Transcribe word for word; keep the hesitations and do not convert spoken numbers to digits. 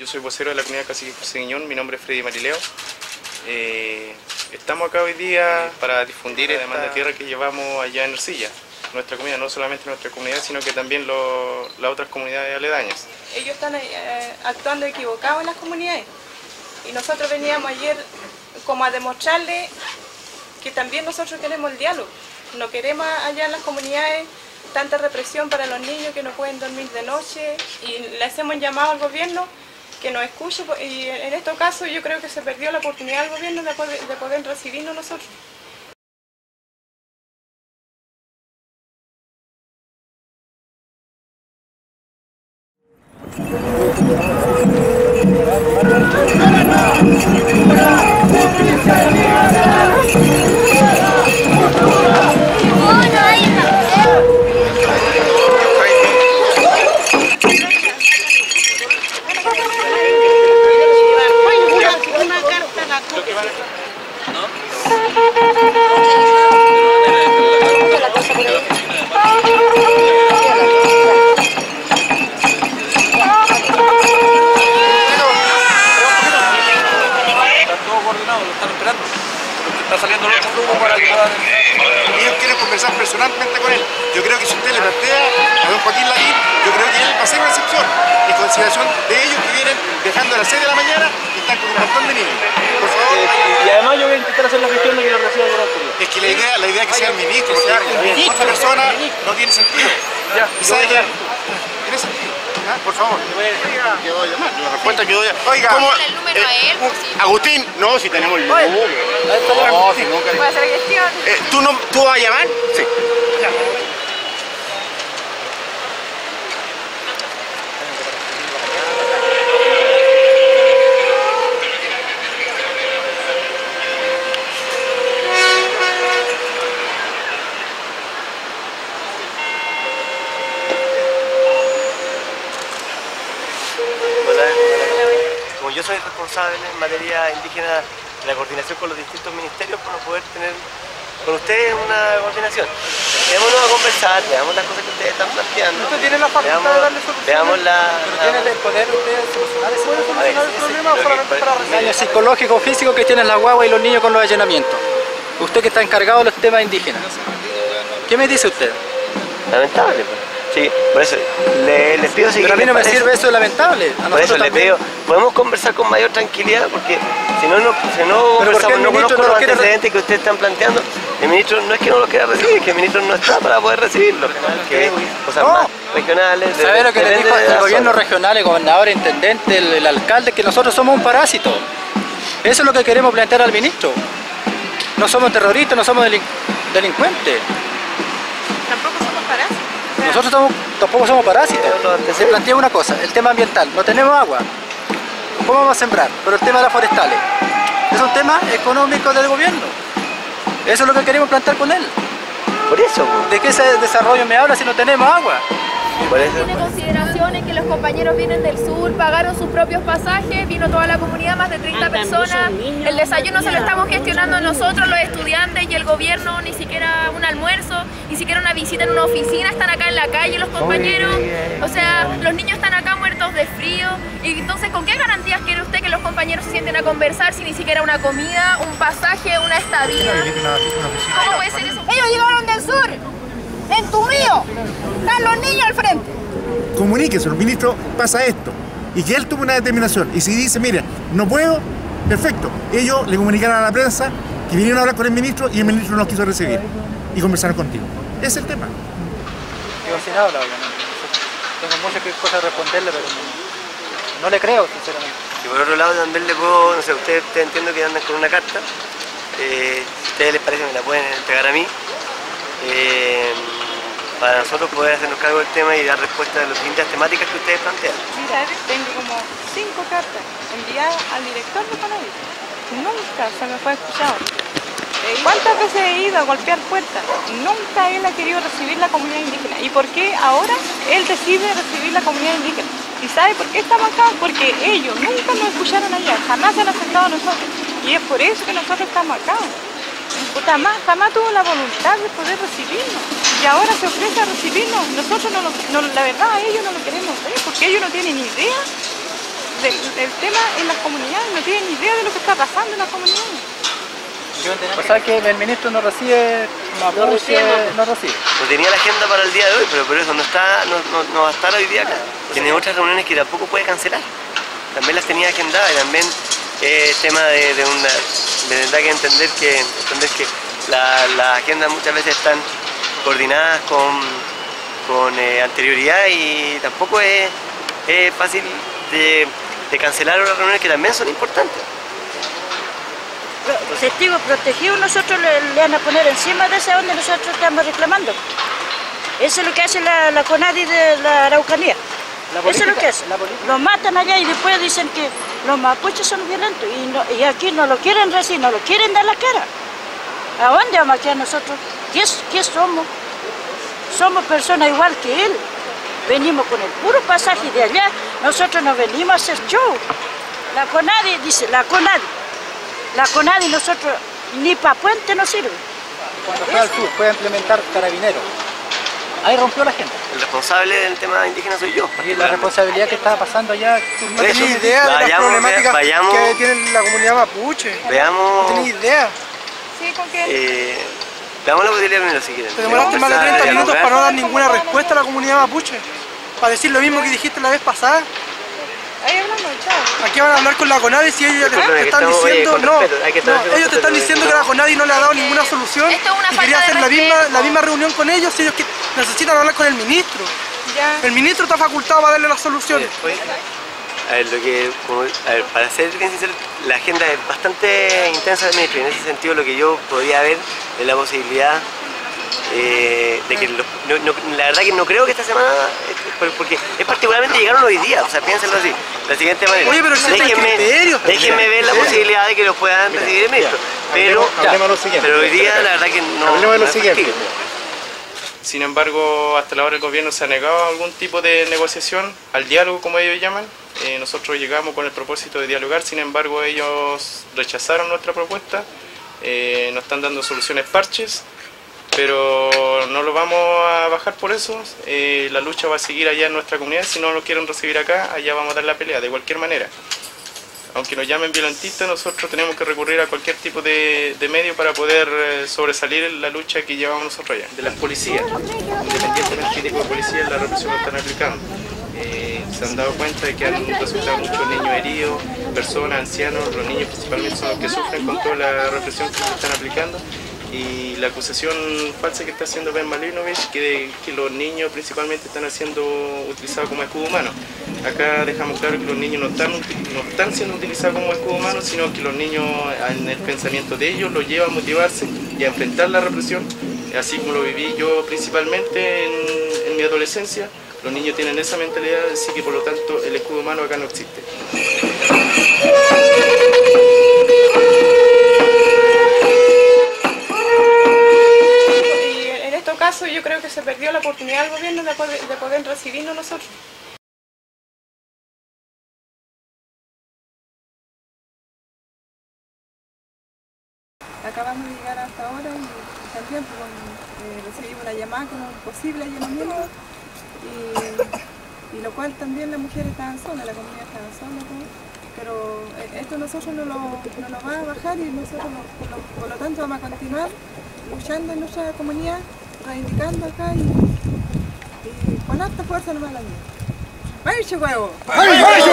Yo soy vocero de la comunidad Cacique José Guiñón, mi nombre es Freddy Marileo. Eh, estamos acá hoy día para difundir la demanda de tierra que llevamos allá en Ercilla. Nuestra comunidad, no solamente nuestra comunidad, sino que también lo, las otras comunidades aledañas. Ellos están eh, actuando equivocados en las comunidades. Y nosotros veníamos ayer como a demostrarles que también nosotros queremos el diálogo. No queremos allá en las comunidades tanta represión para los niños que no pueden dormir de noche. Y le hacemos un llamado al gobierno que nos escuche. Y en estos casos yo creo que se perdió la oportunidad del gobierno de poder, de poder recibirnos nosotros. Personalmente con él, yo creo que si usted le plantea a don Joaquín Lavín, yo creo que él va a ser una excepción, en consideración de ellos que vienen viajando a las seis de la mañana y están con un montón de niños. Por favor. Eh, y además yo voy a intentar hacer la gestión de que lo reciba Oracle. Es que la idea, la idea es que sea el ministro, porque ministro, otra persona ministro. No tiene sentido. Ya, ¿sabe qué? Tiene sentido. ¿Ah? Por favor. Yo doy la respuesta que doy. Oiga, ¿cómo? El número eh, a él, sí, Agustín, no, si tenemos el número. No, si nunca. ¿Puedo hacer gestión? Eh, ¿tú, no, ¿Tú vas a llamar? Sí. Como yo soy responsable en materia indígena de la coordinación con los distintos ministerios para poder tener con ustedes una coordinación. Veámonos a conversar, veamos las cosas que ustedes están planteando. Usted tiene la facultad veamos, de darle soluciones. Veamos la... Pero la... tienen el poder ustedes solucionar ese problema. ¿Pueden solucionar el problema o solamente para resolver? Daño psicológico o físico que tienen las guaguas y los niños con los allanamientos. Usted que está encargado de los temas indígenas. ¿Qué me dice usted? Lamentable, pues. Sí, por eso le, les pido... Pero a mí no me sirve eso de lamentable. A por eso le pido, podemos conversar con mayor tranquilidad porque si no, no, si no conversamos, no conozco no los antecedentes que ustedes están planteando, el ministro no es que no lo quiera recibir, es que el ministro no está para poder recibirlo. Que cosas no. Más regionales... De, ¿sabe lo que le dijo el gobierno regional, el gobernador, el intendente, el, el alcalde? Que nosotros somos un parásito. Eso es lo que queremos plantear al ministro. No somos terroristas, no somos delinc delincuentes. Tampoco somos parásitos. Nosotros estamos, tampoco somos parásitos. Se plantea una cosa, el tema ambiental. No tenemos agua. ¿Cómo vamos a sembrar? Pero el tema de las forestales. Es un tema económico del gobierno. Eso es lo que queremos plantear con él. Por eso. Pues. ¿De qué ese desarrollo me habla si no tenemos agua? Por eso. Tiene consideración en que los compañeros vienen del sur, pagaron sus propios pasajes, vino toda la comunidad, más de treinta personas. El desayuno se lo estamos gestionando nosotros, los estudiantes y el gobierno, ni siquiera un almuerzo, ni siquiera una visita en una oficina, están acá en la calle los compañeros. O sea, los niños están acá muertos de frío. Y entonces, ¿con qué garantías quiere usted que los compañeros se sienten a conversar si ni siquiera una comida, un pasaje, una estadía? ¿Cómo puede ser eso? Ellos llegaron del sur. En tu río, están los niños al frente. Comuníquese, el ministro pasa esto, y que él tome una determinación. Y si dice, mira, no puedo, perfecto. Ellos le comunicaron a la prensa que vinieron a hablar con el ministro y el ministro no los quiso recibir. Y conversaron contigo. Ese es el tema. Yo sin habla, obviamente. Tengo muchas cosas a responderle, pero no, no le creo, sinceramente. Y por otro lado también le puedo, no sé, ustedes usted entiendo que andan con una carta. Eh, si a ustedes les parece, me la pueden entregar a mí. Eh, para nosotros poder hacernos cargo del tema y dar respuesta a las distintas temáticas que ustedes plantean. Mira, tengo como cinco cartas enviadas al director de Conadi. Nunca se me fue escuchado. ¿Cuántas veces he ido a golpear puertas? Nunca él ha querido recibir la comunidad indígena. ¿Y por qué ahora él decide recibir la comunidad indígena? ¿Y sabe por qué estamos acá? Porque ellos nunca nos escucharon allá, jamás se han aceptado a nosotros. Y es por eso que nosotros estamos acá. Jamás, jamás tuvo la voluntad de poder recibirnos y ahora se ofrece a recibirnos. Nosotros, no lo, no, la verdad, a ellos no lo queremos ver porque ellos no tienen idea del, del tema en las comunidades, no tienen ni idea de lo que está pasando en las comunidades. O sea que el ministro no recibe, Mapuche no recibe. No, recibe. No tenía la agenda para el día de hoy, pero por eso no, está, no, no, no va a estar hoy día acá. Tiene otras reuniones que tampoco puede cancelar. También las tenía agendadas y también es eh, tema de, de una... de verdad que entender que, entender que las la agendas muchas veces están coordinadas con, con eh, anterioridad y tampoco es, es fácil de, de cancelar unas reuniones que también son importantes. Testigos protegidos nosotros le, le van a poner encima de esa donde nosotros estamos reclamando. Eso es lo que hace la, la Conadi de la Araucanía. La política, eso es lo que hace. Los matan allá y después dicen que los mapuches son violentos y, no, y aquí no lo quieren recibir, no lo quieren dar la cara. ¿A dónde vamos a quedar nosotros? ¿Qué, qué somos? Somos personas igual que él. Venimos con el puro pasaje de allá, nosotros no venimos a hacer show. La Conadi, dice, la Conadi. La Conadi nosotros ni para puente nos sirve. Cuando fue al sur puede implementar carabineros. Ahí rompió la gente. El responsable del tema indígena soy yo. Y la responsabilidad que estaba pasando allá, no tenía idea de vayamos, las problemáticas vayamos, que tiene la comunidad mapuche. Veamos. No tenía idea. Sí, ¿con qué? Eh, damos la posibilidad de lo si quieren. Te demoraste más de treinta minutos para no dar ninguna respuesta a la comunidad mapuche. Para decir lo mismo que dijiste la vez pasada. Ahí hablamos, chao. Aquí van a hablar con la Conadi si ellos te están diciendo, no, ellos te están diciendo que la Conadi no le ha dado ninguna solución y quería hacer la misma, la misma reunión con ellos, ellos que necesitan hablar con el ministro. Ya. El ministro está facultado para darle las soluciones. Oye, oye. A ver, lo que, como, a ver, para ser bien sincero, la agenda es bastante intensa del ministro y en ese sentido lo que yo podía ver es la posibilidad Eh, de que los, no, no, la verdad que no creo que esta semana, porque es particularmente llegaron hoy día, o sea, piénsenlo así, de la siguiente manera. Oye, pero si déjenme, déjenme ver la posibilidad de que los puedan recibir en esto, pero, pero hoy día la verdad que no, no es factible. Sin embargo, hasta la hora el gobierno se ha negado a algún tipo de negociación, al diálogo como ellos llaman. Eh, nosotros llegamos con el propósito de dialogar, sin embargo ellos rechazaron nuestra propuesta, eh, nos están dando soluciones parches, pero no lo vamos a bajar por eso, eh, la lucha va a seguir allá en nuestra comunidad, si no lo quieren recibir acá, allá vamos a dar la pelea, de cualquier manera. Aunque nos llamen violentistas, nosotros tenemos que recurrir a cualquier tipo de, de medio para poder eh, sobresalir en la lucha que llevamos nosotros allá. De las policías, independientemente del tipo de policía, la represión que están aplicando. Eh, se han dado cuenta de que han resultado muchos niños heridos, personas, ancianos, los niños principalmente son los que sufren con toda la represión que se están aplicando. Y la acusación falsa que está haciendo Ben Malinovich, que, que los niños principalmente están siendo utilizados como escudo humano. Acá dejamos claro que los niños no están, no están siendo utilizados como escudo humano, sino que los niños en el pensamiento de ellos los lleva a motivarse y a enfrentar la represión. Así como lo viví yo principalmente en, en mi adolescencia, los niños tienen esa mentalidad, así que por lo tanto el escudo humano acá no existe. Yo creo que se perdió la oportunidad del gobierno de poder, de poder recibirnos nosotros. Acabamos de llegar hasta ahora y también pues, eh, recibimos una llamada con un posible allanamiento y, y lo cual también las mujeres estaban solas, la comunidad estaba sola, pero esto nosotros no lo, no lo va a bajar y nosotros por lo, por lo tanto vamos a continuar luchando en nuestra comunidad, reivindicando acá y, y con alta fuerza nomás la mía. ¡Ay, che huevo! ¡Ay, ay, ay!